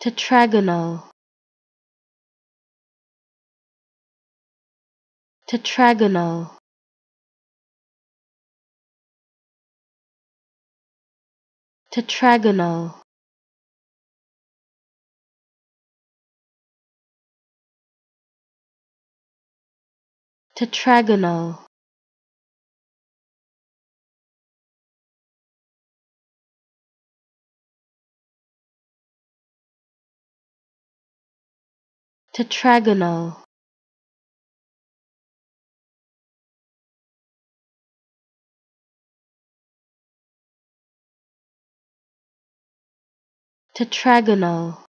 Tetragonal. Tetragonal. Tetragonal. Tetragonal. Tetragonal. Tetragonal.